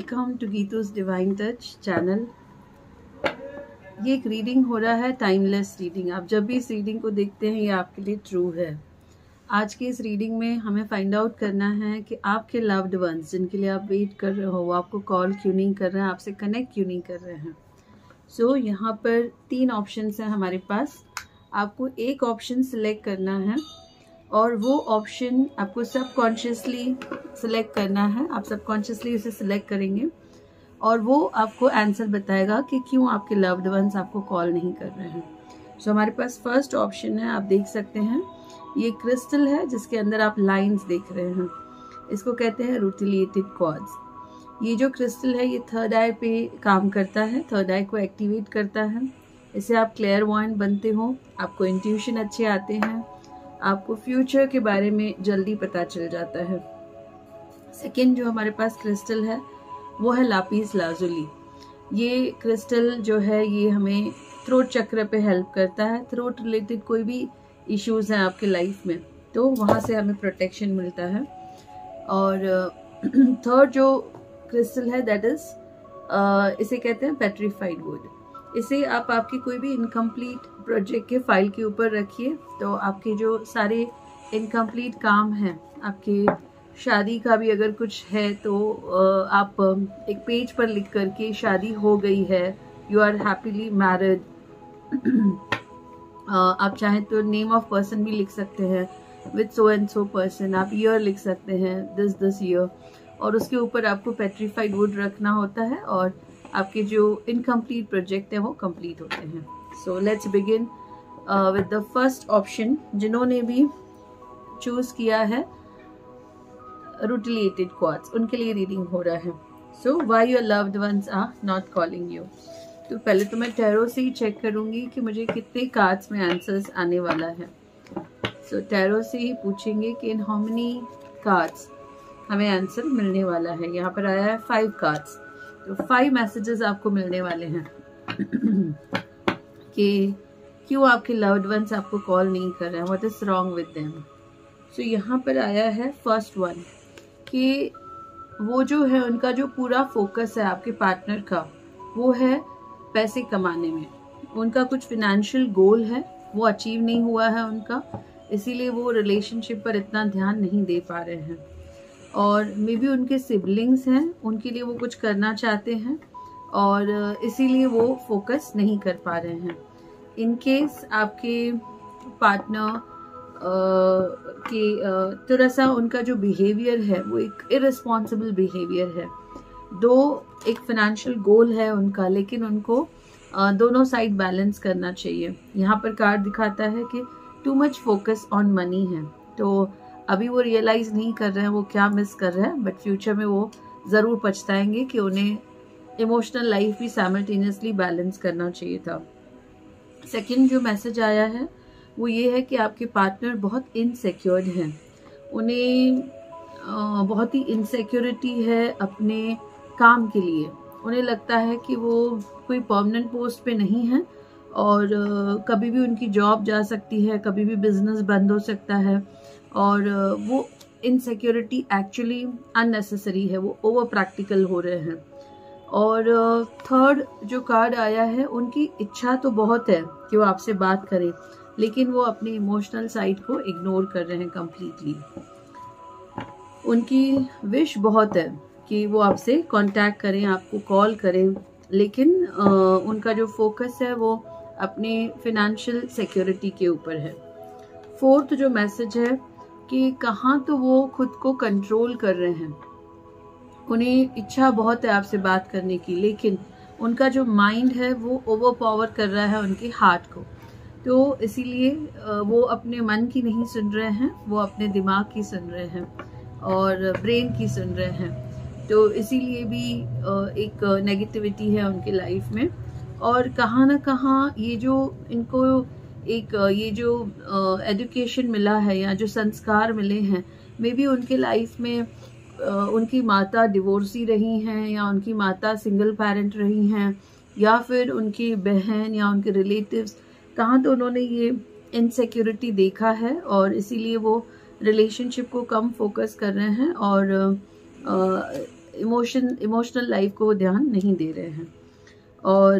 Welcome to Geetu's divine touch channel. ये एक reading हो रहा है, टाइमलेस रीडिंग। आप जब भी इस रीडिंग को देखते हैं ये आपके लिए ट्रू है। आज के इस रीडिंग में हमें फाइंड आउट करना है कि आपके लव्ड वंस जिनके लिए आप वेट कर रहे हो, आपको कॉल क्यों नहीं कर रहे हैं, आपसे कनेक्ट क्यों नहीं कर रहे हैं। सो यहाँ पर तीन ऑप्शंस हैं हमारे पास। आपको एक ऑप्शन सिलेक्ट करना है और वो ऑप्शन आपको सबकॉन्शियसली सिलेक्ट करना है। आप सबकॉन्शियसली उसे सिलेक्ट करेंगे और वो आपको आंसर बताएगा कि क्यों आपके लव्ड वंस आपको कॉल नहीं कर रहे हैं। सो हमारे पास फर्स्ट ऑप्शन है, आप देख सकते हैं ये क्रिस्टल है जिसके अंदर आप लाइंस देख रहे हैं। इसको कहते हैं रूटिलेटेड क्वार्ट्स। ये जो क्रिस्टल है ये थर्ड आई पे काम करता है, थर्ड आई को एक्टिवेट करता है। इससे आप क्लियर वॉइंट बनते हो, आपको इंट्यूशन अच्छे आते हैं, आपको फ्यूचर के बारे में जल्दी पता चल जाता है। सेकेंड जो हमारे पास क्रिस्टल है वो है लापिस लाजुली। ये क्रिस्टल जो है ये हमें थ्रोट चक्र पे हेल्प करता है। थ्रोट रिलेटेड कोई भी इश्यूज हैं आपके लाइफ में तो वहाँ से हमें प्रोटेक्शन मिलता है। और थर्ड जो क्रिस्टल है दैट इज़ इसे कहते हैं पेट्रीफाइड वुड। इसे आप आपकी कोई भी इनकम्प्लीट प्रोजेक्ट के फाइल के ऊपर रखिए तो आपके जो सारे इनकम्प्लीट काम हैं, आपके शादी का भी अगर कुछ है तो आप एक पेज पर लिख करके शादी हो गई है, यू आर हैप्पीली मैरिड। आप चाहें तो नेम ऑफ पर्सन भी लिख सकते हैं, with so and so person. आप ईयर लिख सकते हैं, दिस दिस ईयर। और उसके ऊपर आपको पेट्रीफाइड वुड रखना होता है और आपके जो इनकम्प्लीट प्रोजेक्ट हैं वो कंप्लीट होते हैं। So let's begin with the first option. जिन्होंने भी चूज़ किया है रूटिलेटेड क्वार्ट्स उनके लिए रीडिंग हो रहा है। So why your loved ones are not calling you. तो पहले तो मैं टैरो से ही चेक करूँगी कि मुझे कितने कार्ड्स में आंसर्स आने वाला है। सो टैरो से ही पूछेंगे कि इन हाउ मेनी कार्ड्स हमें आंसर मिलने वाला है। यहाँ पर आया है 5 कार्ड्स, तो 5 मैसेजेस आपको मिलने वाले हैं कि क्यों आपके लव्ड वंस आपको कॉल नहीं कर रहे हैं, what is wrong with them. So यहाँ पर आया है फर्स्ट वन कि वो जो है उनका जो पूरा फोकस है आपके पार्टनर का वो है पैसे कमाने में। उनका कुछ फिनेंशियल गोल है वो अचीव नहीं हुआ है उनका, इसीलिए वो रिलेशनशिप पर इतना ध्यान नहीं दे पा रहे हैं। और मे बी उनके सिबलिंग्स हैं, उनके लिए वो कुछ करना चाहते हैं और इसीलिए वो फोकस नहीं कर पा रहे हैं। इन केस आपके पार्टनर कि थोड़ा सा उनका जो बिहेवियर है वो एक इररेस्पॉन्सिबल बिहेवियर है। दो एक फिनेंशियल गोल है उनका, लेकिन उनको दोनों साइड बैलेंस करना चाहिए। यहाँ पर कार्ड दिखाता है कि too much focus on money है, तो अभी वो रियलाइज़ नहीं कर रहे हैं वो क्या मिस कर रहे हैं, बट फ्यूचर में वो ज़रूर पछताएंगे कि उन्हें इमोशनल लाइफ भी साइमल्टेनियसली बैलेंस करना चाहिए था। सेकेंड जो मैसेज आया है वो ये है कि आपके पार्टनर बहुत इनसिक्योर हैं। उन्हें बहुत ही इनसिक्योरिटी है अपने काम के लिए। उन्हें लगता है कि वो कोई परमानेंट पोस्ट पे नहीं है और कभी भी उनकी जॉब जा सकती है, कभी भी बिजनेस बंद हो सकता है। और वो इनसिक्योरिटी एक्चुअली अननेसेसरी है, वो ओवर प्रैक्टिकल हो रहे हैं। और थर्ड जो कार्ड आया है उनकी इच्छा तो बहुत है कि वो आपसे बात करें, लेकिन वो अपने इमोशनल साइड को इग्नोर कर रहे हैं कम्प्लीटली। उनकी विश बहुत है कि वो आपसे कांटेक्ट करें, आपको कॉल करें, लेकिन उनका जो फोकस है वो अपने फिनेंशियल सिक्योरिटी के ऊपर है। फोर्थ जो मैसेज है कि कहाँ तो वो खुद को कंट्रोल कर रहे हैं। उन्हें इच्छा बहुत है आपसे बात करने की, लेकिन उनका जो माइंड है वो ओवरपावर कर रहा है उनके हार्ट को, तो इसीलिए वो अपने मन की नहीं सुन रहे हैं, वो अपने दिमाग की सुन रहे हैं और ब्रेन की सुन रहे हैं। तो इसीलिए भी एक नेगेटिविटी है उनके लाइफ में। और कहाँ ना कहाँ ये जो इनको एक ये जो एजुकेशन मिला है या जो संस्कार मिले हैं, मे बी उनके लाइफ में उनकी माता डिवोर्सी रही हैं या उनकी माता सिंगल पेरेंट रही हैं या फिर उनकी बहन या उनके रिलेटिव्स, कहाँ तो उन्होंने ये इनसिक्योरिटी देखा है और इसीलिए वो रिलेशनशिप को कम फोकस कर रहे हैं और इमोशनल लाइफ को ध्यान नहीं दे रहे हैं। और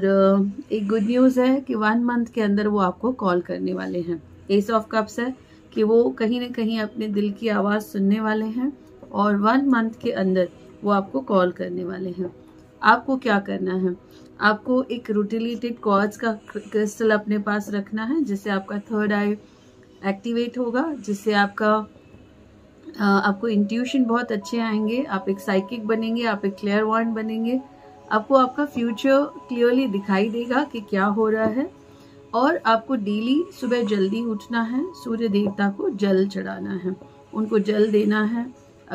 एक गुड न्यूज़ है कि 1 मंथ के अंदर वो आपको कॉल करने वाले हैं। एस ऑफ कप्स है कि वो कहीं ना कहीं अपने दिल की आवाज़ सुनने वाले हैं और 1 मंथ के अंदर वो आपको कॉल करने वाले हैं। आपको क्या करना है, आपको एक रूटिलेटेड क्वार्ट्स का क्रिस्टल अपने पास रखना है जिससे आपका 3rd आई एक्टिवेट होगा, जिससे आपको इंट्यूशन बहुत अच्छे आएंगे, आप एक साइकिक बनेंगे, आप एक क्लियर वॉन्ट बनेंगे, आपको आपका फ्यूचर क्लियरली दिखाई देगा कि क्या हो रहा है। और आपको डेली सुबह जल्दी उठना है, सूर्य देवता को जल चढ़ाना है, उनको जल देना है।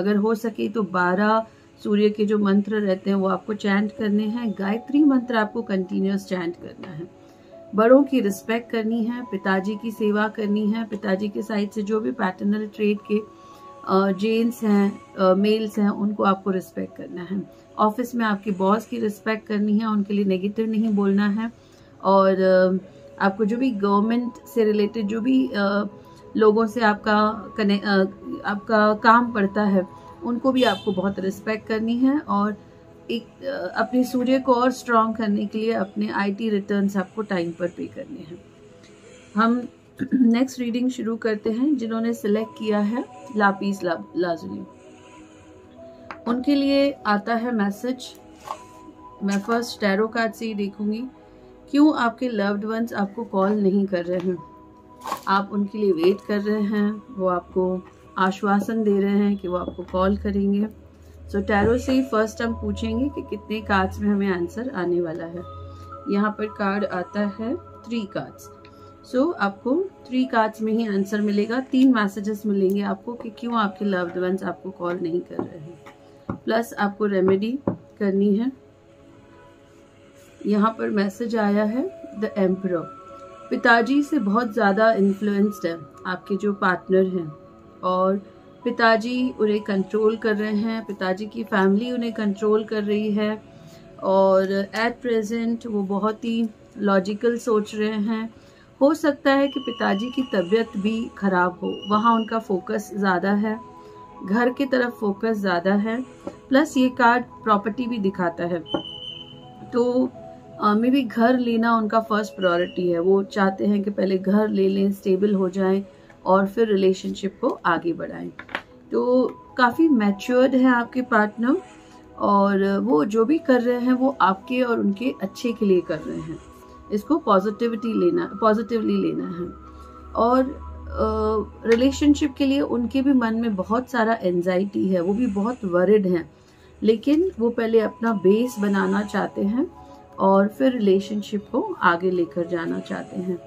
अगर हो सके तो 12 सूर्य के जो मंत्र रहते हैं वो आपको चैंट करने हैं। गायत्री मंत्र आपको कंटिन्यूस चैंट करना है। बड़ों की रिस्पेक्ट करनी है, पिताजी की सेवा करनी है। पिताजी के साइड से जो भी पैटर्नल ट्रेड के जेंट्स हैं, मेल्स हैं, उनको आपको रिस्पेक्ट करना है। ऑफिस में आपके बॉस की रिस्पेक्ट करनी है, उनके लिए नेगेटिव नहीं बोलना है। और आपको जो भी गवर्नमेंट से रिलेटेड जो भी लोगों से आपका काम पड़ता है उनको भी आपको बहुत रिस्पेक्ट करनी है। और एक अपने सूर्य को और स्ट्रॉन्ग करने के लिए अपने आईटी रिटर्न्स आपको टाइम पर पे करने हैं। हम नेक्स्ट रीडिंग शुरू करते हैं। जिन्होंने सिलेक्ट किया है लापिस लाजुली, उनके लिए आता है मैसेज। मैं फर्स्ट टैरो कार्ड से ही देखूंगी क्यों आपके लव्ड वंस आपको कॉल नहीं कर रहे हैं। आप उनके लिए वेट कर रहे हैं, वो आपको आश्वासन दे रहे हैं कि वो आपको कॉल करेंगे। सो टैरो से फर्स्ट हम पूछेंगे कि कितने कार्ड्स में हमें आंसर आने वाला है। यहाँ पर कार्ड आता है 3 कार्ड्स। सो आपको 3 कार्ड्स में ही आंसर मिलेगा। 3 मैसेजेस मिलेंगे आपको कि क्यों आपके लव्ड वंस आपको कॉल नहीं कर रहे हैं, प्लस आपको रेमेडी करनी है। यहाँ पर मैसेज आया है द एम्परर। पिताजी से बहुत ज़्यादा इन्फ्लुएंस्ड है आपके जो पार्टनर हैं, और पिताजी उन्हें कंट्रोल कर रहे हैं, पिताजी की फैमिली उन्हें कंट्रोल कर रही है। और एट प्रेजेंट वो बहुत ही लॉजिकल सोच रहे हैं। हो सकता है कि पिताजी की तबीयत भी खराब हो, वहाँ उनका फोकस ज़्यादा है, घर की तरफ फोकस ज़्यादा है। प्लस ये कार्ड प्रॉपर्टी भी दिखाता है, तो मे भी घर लेना उनका फर्स्ट प्रायोरिटी है। वो चाहते हैं कि पहले घर ले लें, स्टेबल हो जाएं और फिर रिलेशनशिप को आगे बढ़ाएं। तो काफ़ी मैच्योर्ड है आपके पार्टनर, और वो जो भी कर रहे हैं वो आपके और उनके अच्छे के लिए कर रहे हैं। इसको पॉजिटिवली लेना है। और रिलेशनशिप के लिए उनके भी मन में बहुत सारा एंजाइटी है, वो भी बहुत वरिड हैं, लेकिन वो पहले अपना बेस बनाना चाहते हैं और फिर रिलेशनशिप को आगे लेकर जाना चाहते हैं।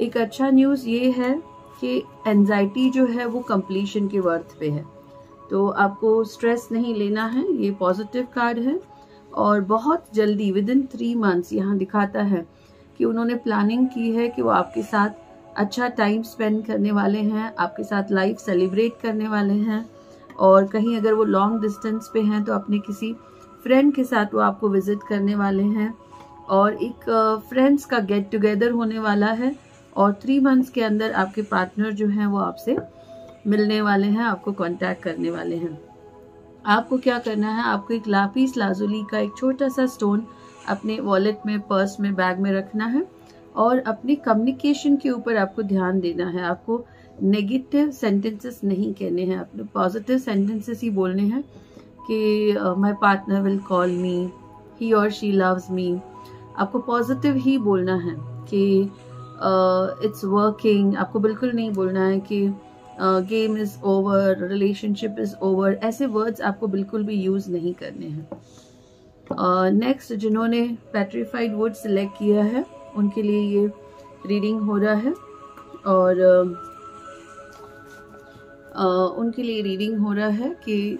एक अच्छा न्यूज़ ये है कि एंजाइटी जो है वो कंप्लीशन के वर्थ पे है, तो आपको स्ट्रेस नहीं लेना है। ये पॉजिटिव कार्ड है। और बहुत जल्दी विदिन 3 मंथ्स यहाँ दिखाता है कि उन्होंने प्लानिंग की है कि वो आपके साथ अच्छा टाइम स्पेंड करने वाले हैं, आपके साथ लाइफ सेलिब्रेट करने वाले हैं। और कहीं अगर वो लॉन्ग डिस्टेंस पे हैं तो अपने किसी फ्रेंड के साथ वो आपको विजिट करने वाले हैं, और एक फ्रेंड्स का गेट टुगेदर होने वाला है। और 3 मंथ्स के अंदर आपके पार्टनर जो हैं वो आपसे मिलने वाले हैं, आपको कांटेक्ट करने वाले हैं। आपको क्या करना है, आपको एक लापिस लाजुली का एक छोटा सा स्टोन अपने वॉलेट में, पर्स में, बैग में रखना है। और अपने कम्युनिकेशन के ऊपर आपको ध्यान देना है। आपको नेगेटिव सेंटेंसेस नहीं कहने हैं, अपने पॉजिटिव सेंटेंसेस ही बोलने हैं कि my partner will call me, he और शी लव्स मी। आपको पॉजिटिव ही बोलना है कि इट्स वर्किंग। आपको बिल्कुल नहीं बोलना है कि game is over, relationship is over. ऐसे वर्ड्स आपको बिल्कुल भी यूज़ नहीं करने हैं। नेक्स्ट जिन्होंने पेट्रीफाइड वुड सिलेक्ट किया है उनके लिए ये रीडिंग हो रहा है। और उनके लिए रीडिंग हो रहा है कि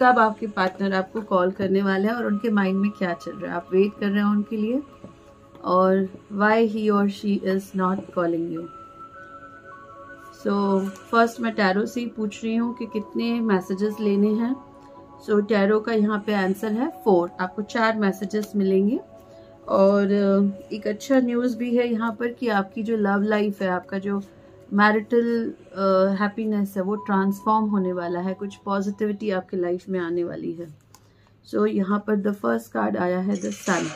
कब आपके पार्टनर आपको कॉल करने वाले हैं और उनके माइंड में क्या चल रहा है। आप वेट कर रहे हो उनके लिए, और वाई ही और she is not calling you. So first मैं टैरो से ही पूछ रही हूँ कि कितने मैसेजेस लेने हैं। सो टैरो का यहाँ पे आंसर है 4। आपको 4 मैसेजेस मिलेंगे। और एक अच्छा न्यूज़ भी है यहाँ पर कि आपकी जो लव लाइफ है, आपका जो मैरिटल हैप्पीनेस है, वो ट्रांसफॉर्म होने वाला है। कुछ पॉजिटिविटी आपके लाइफ में आने वाली है। सो यहाँ पर द फर्स्ट कार्ड आया है द सन,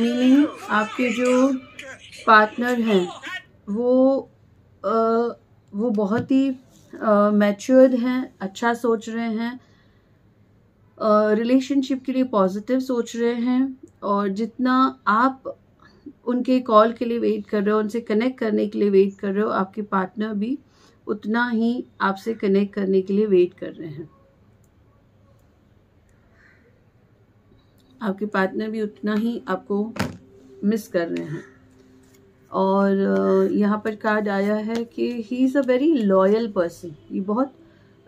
मीनिंग आपके जो पार्टनर हैं वो बहुत ही मैच्योर्ड हैं, अच्छा सोच रहे हैं, रिलेशनशिप के लिए पॉजिटिव सोच रहे हैं, और जितना आप उनके कॉल के लिए वेट कर रहे हो, उनसे कनेक्ट करने के लिए वेट कर रहे हो, आपके पार्टनर भी उतना ही आपसे कनेक्ट करने के लिए वेट कर रहे हैं, आपके पार्टनर भी उतना ही आपको मिस कर रहे हैं। और यहाँ पर कार्ड आया है कि he is a very loyal person, ये बहुत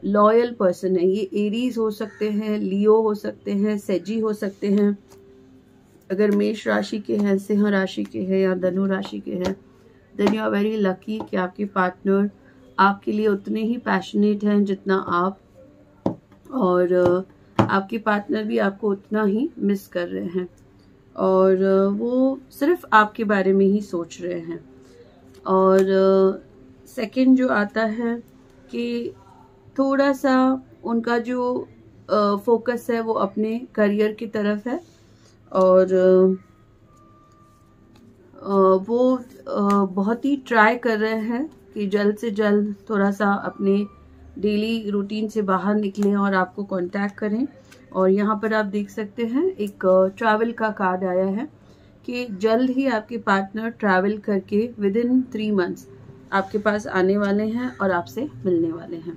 लॉयल पर्सन है। ये एरीज हो सकते हैं, लियो हो सकते हैं, सेजी हो सकते हैं, अगर मेष राशि के हैं, सिंह राशि के हैं या धनु राशि के हैं, then you are very lucky कि आपके पार्टनर आपके लिए उतने ही पैशनेट हैं जितना आप, और आपके पार्टनर भी आपको उतना ही मिस कर रहे हैं, और वो सिर्फ आपके बारे में ही सोच रहे हैं। और सेकंड जो आता है कि थोड़ा सा उनका जो फोकस है वो अपने करियर की तरफ है, और वो बहुत ही ट्राई कर रहे हैं कि जल्द से जल्द थोड़ा सा अपने डेली रूटीन से बाहर निकलें और आपको कांटेक्ट करें। और यहाँ पर आप देख सकते हैं एक ट्रैवल का कार्ड आया है कि जल्द ही आपके पार्टनर ट्रैवल करके विदिन 3 मंथ्स आपके पास आने वाले हैं और आपसे मिलने वाले हैं।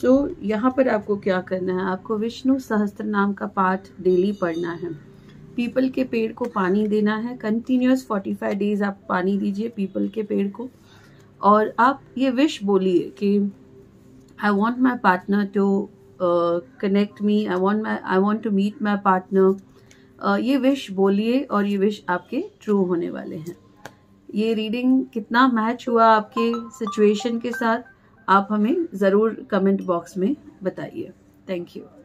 सो यहाँ पर आपको क्या करना है, आपको विष्णु सहस्त्रनाम का पाठ डेली पढ़ना है, पीपल के पेड़ को पानी देना है, कंटिन्यूस 45 डेज आप पानी दीजिए पीपल के पेड़ को, और आप ये विश बोलिए कि I want my partner to connect me, I want to meet my partner, ये विश बोलिए और ये विश आपके ट्रू होने वाले हैं। ये रीडिंग कितना मैच हुआ आपके सिचुएशन के साथ आप हमें ज़रूर कमेंट बॉक्स में बताइए। Thank you.